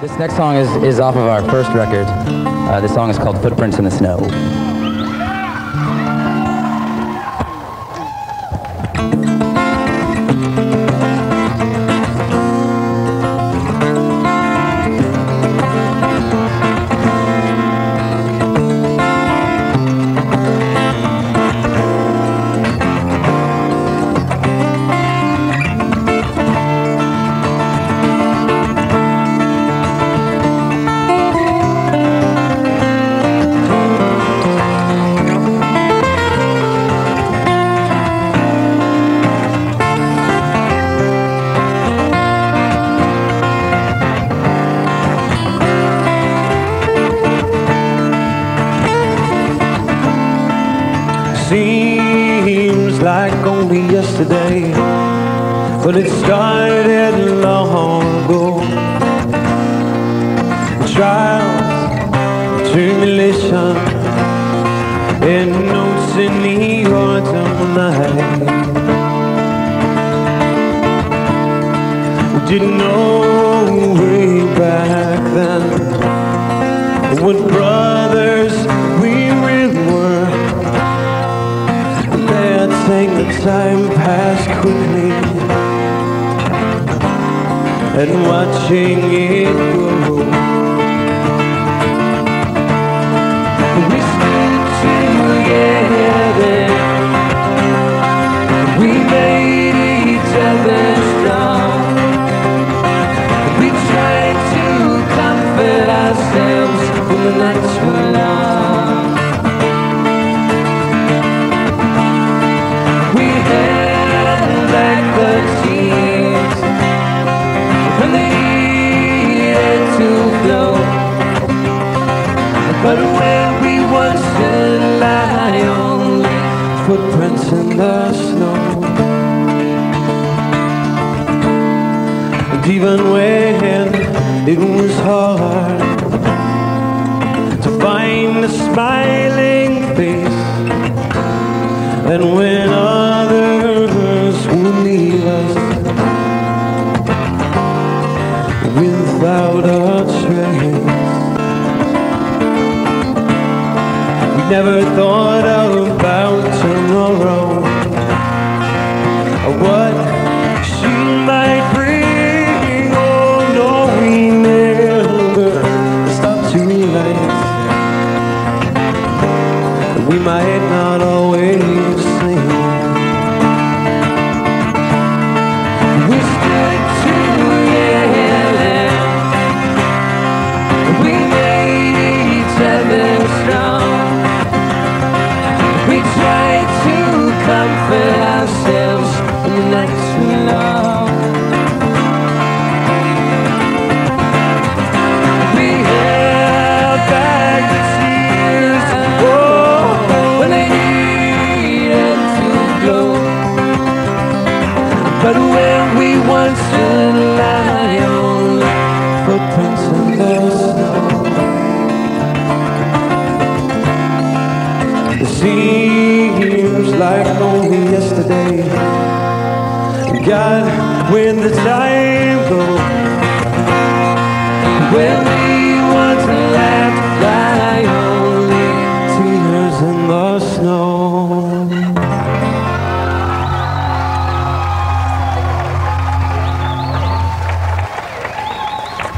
This next song is off of our first record. This song is called Footprints in the Snow. Seems like only yesterday, but it started long ago. Trials, tribulation, and notes in the autumn night. Didn't know way back then what brothers we really were. Sang the time passed quickly, and watching it go. We stood together, we made each other strong. We tried to comfort ourselves when the nights were long. But where we once stood lie only footprints in the snow. And even when it was hard to find a smiling face, and when others would leave us without a trace. Never thought about tomorrow or what she might bring. Oh no, we never stopped to realize we might not always sing. We stood together, we made each other strong. Comfort ourselves in the nights we love. We held back the tears, oh, when they needed to glow. But where we once stood lie only footprints in the snow. The sea like only yesterday, God, when the time goes, when we once laughed, lie only tears in the snow.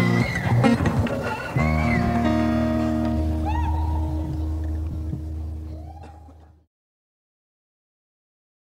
you.